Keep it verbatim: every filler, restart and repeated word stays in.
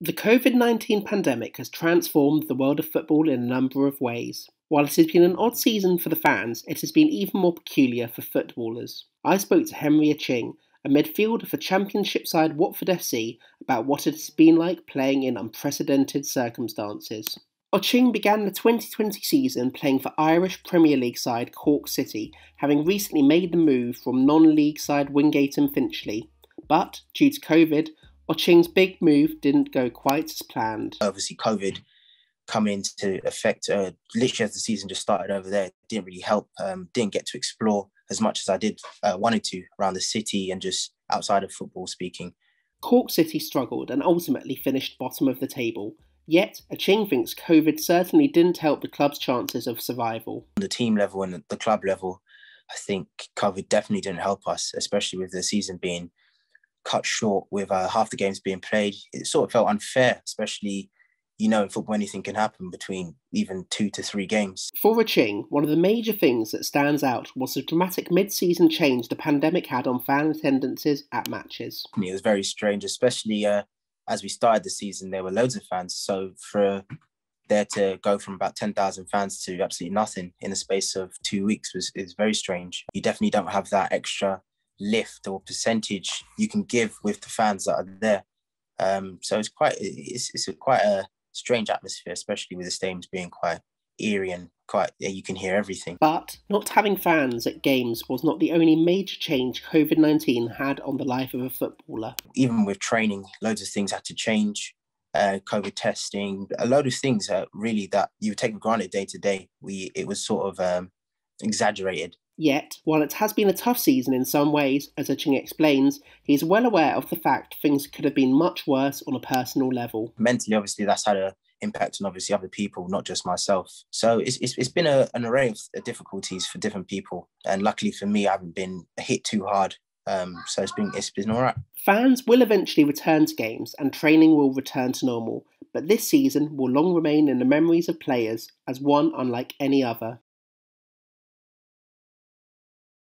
The COVID nineteen pandemic has transformed the world of football in a number of ways. While it has been an odd season for the fans, it has been even more peculiar for footballers. I spoke to Henry Ochieng, a midfielder for Championship side Watford F C, about what it has been like playing in unprecedented circumstances. Ochieng began the twenty twenty season playing for Irish Premier League side Cork City, having recently made the move from non-league side Wingate and Finchley. But, due to COVID, Ochieng's big move didn't go quite as planned. Obviously, COVID come into effect uh, literally as the season just started over there. It didn't really help. Um, didn't get to explore as much as I did uh, wanted to around the city and just outside of football speaking. Cork City struggled and ultimately finished bottom of the table. Yet, Ochieng thinks COVID certainly didn't help the club's chances of survival. On the team level and the club level, I think COVID definitely didn't help us, especially with the season being cut short with uh, half the games being played. It sort of felt unfair, especially, you know, in football anything can happen between even two to three games. For Ochieng, one of the major things that stands out was the dramatic mid-season change the pandemic had on fan attendances at matches. It was very strange, especially uh, as we started the season, there were loads of fans. So for there to go from about ten thousand fans to absolutely nothing in the space of two weeks was is very strange. You definitely don't have that extra lift or percentage you can give with the fans that are there, um so it's quite it's, it's a quite a strange atmosphere, especially with the stadiums being quite eerie and quite you can hear everything. But not having fans at games was not the only major change COVID nineteen had on the life of a footballer. Even with training, loads of things had to change. uh COVID testing, a load of things uh, really that you would take for granted day to day, we it was sort of um exaggerated. Yet, while it has been a tough season in some ways, as Ochieng explains, he is well aware of the fact things could have been much worse on a personal level. Mentally, obviously, that's had an impact on obviously other people, not just myself. So it's it's, it's been a, an array of difficulties for different people, and luckily for me, I haven't been hit too hard. Um, so it's been it's been all right. Fans will eventually return to games, and training will return to normal. But this season will long remain in the memories of players as one unlike any other.